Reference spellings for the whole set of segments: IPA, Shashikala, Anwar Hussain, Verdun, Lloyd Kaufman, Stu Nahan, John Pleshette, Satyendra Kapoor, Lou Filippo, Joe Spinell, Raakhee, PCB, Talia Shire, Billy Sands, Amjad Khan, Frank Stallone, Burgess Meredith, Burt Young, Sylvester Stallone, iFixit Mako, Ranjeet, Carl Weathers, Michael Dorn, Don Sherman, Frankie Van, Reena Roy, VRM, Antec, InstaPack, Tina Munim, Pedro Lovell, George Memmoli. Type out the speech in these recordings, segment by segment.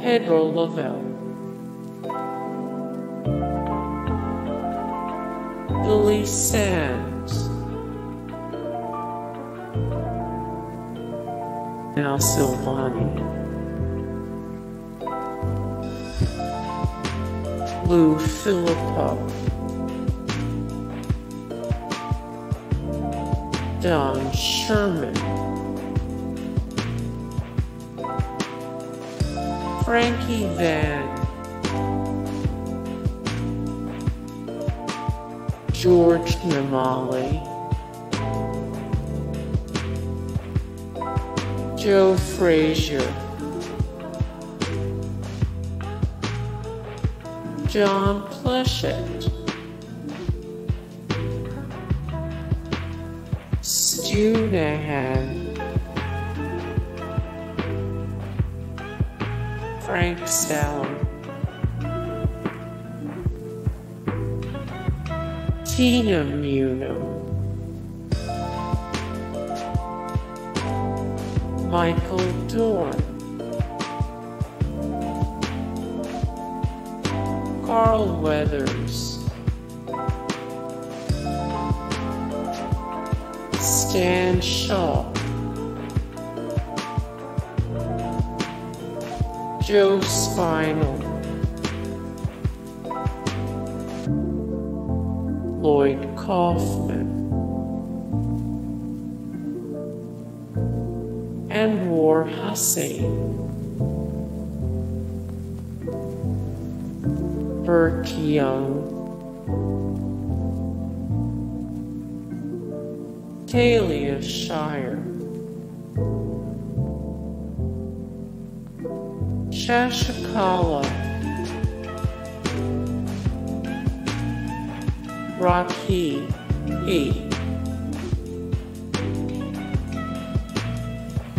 Pedro Lovell, Billy Sands, Al Silvani, Lou Filippo, Don Sherman, Frankie Van, George Memmoli, Joe Frazier, John Pleshette, Stu Nahan, Frank Stallone, Tina Munim, Michael Dorn, Carl Weathers, Stan Shaw, Joe Spinell, Lloyd Kaufman, Anwar Hussain, Burt Young, Talia Shire, Shashikala, Raakhee,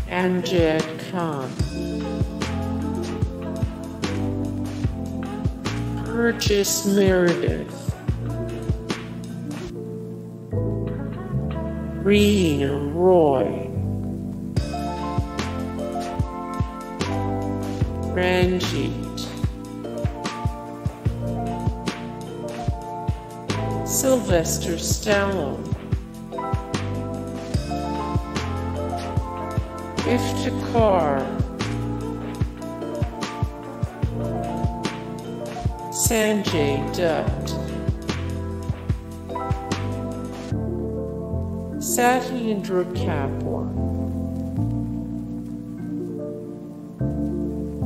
Amjad Khan, Burgess Meredith, Reena Roy, Ranjeet, Sylvester Stallone, Iftekhar, Sanjay Dutt, Satyendra Kapoor,